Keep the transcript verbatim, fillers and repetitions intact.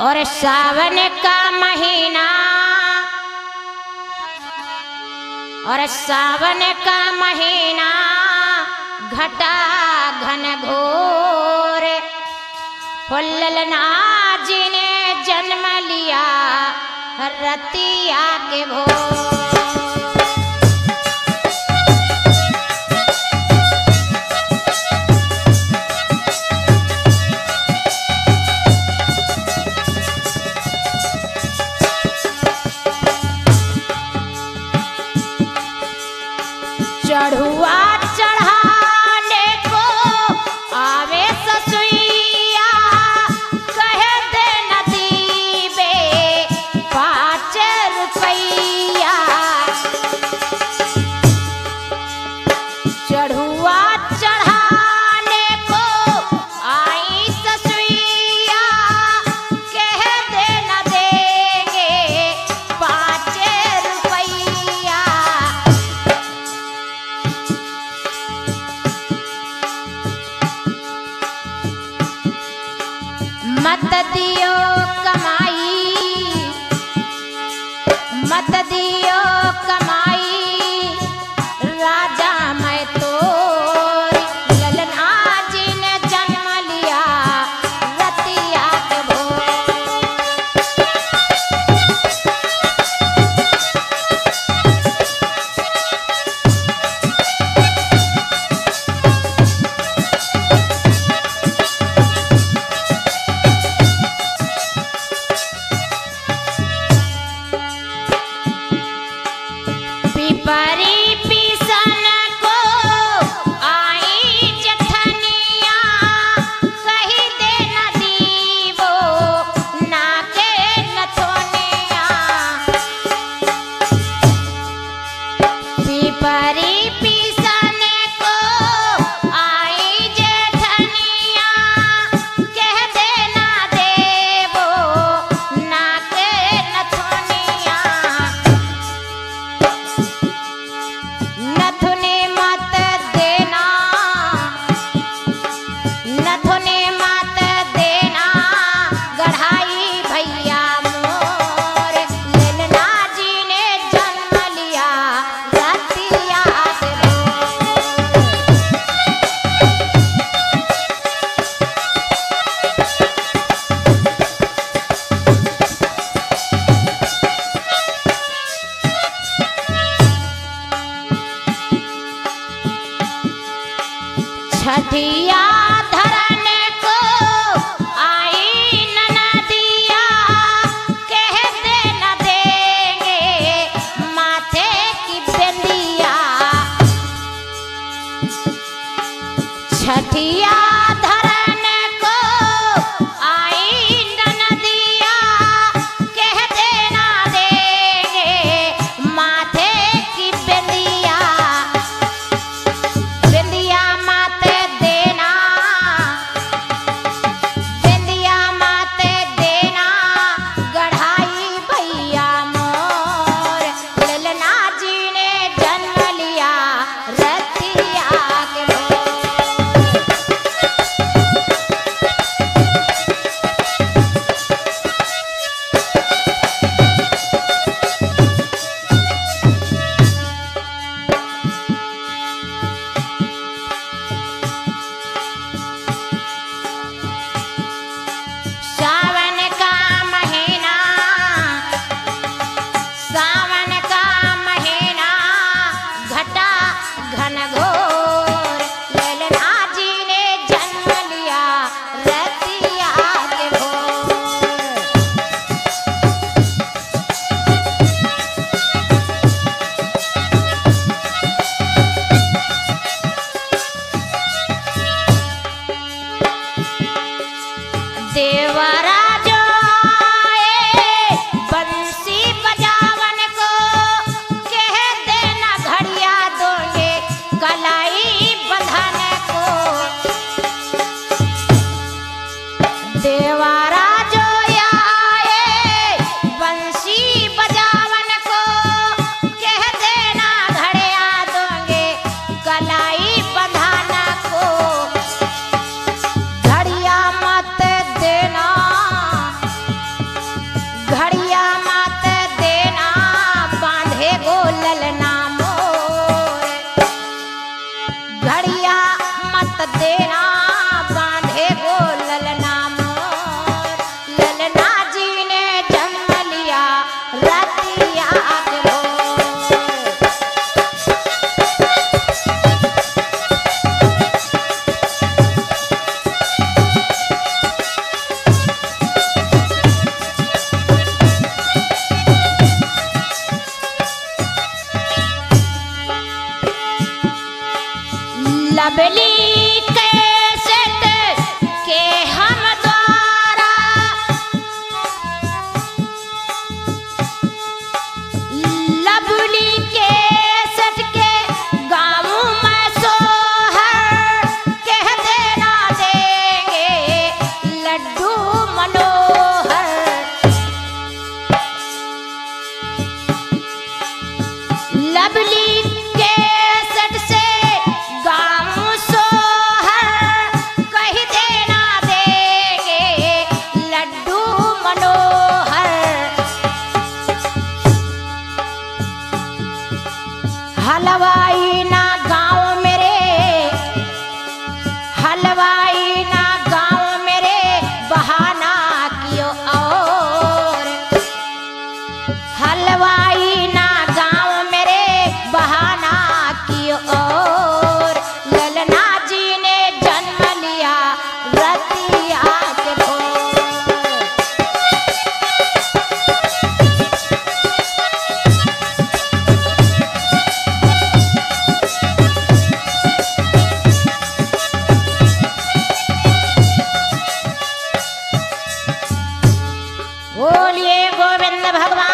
और सावन का महीना और सावन का महीना घटा घन घोर ललना जी ने जन्म लिया रतिया के भोर। चढ़ुआ चढ़ाने को आवे ससुइया कहे दे नदीबे पाँच रुपैया। चढ़ुआ चढ़ाने को आई ससुइया कहे दे न देंगे पाँच रुपैया। मत दियो कमाई मत दियो कमाई राजा मैं तो ललना जी ने जन्म लिया रतिया के हलवाई ना गाँव मेरे, हलवाई ना गाँव मेरे बहाना कियो और, हलवाई ना गाँव मेरे बहाना कियो और। ललना जी ने जन्म लिया रतिया के भगवान।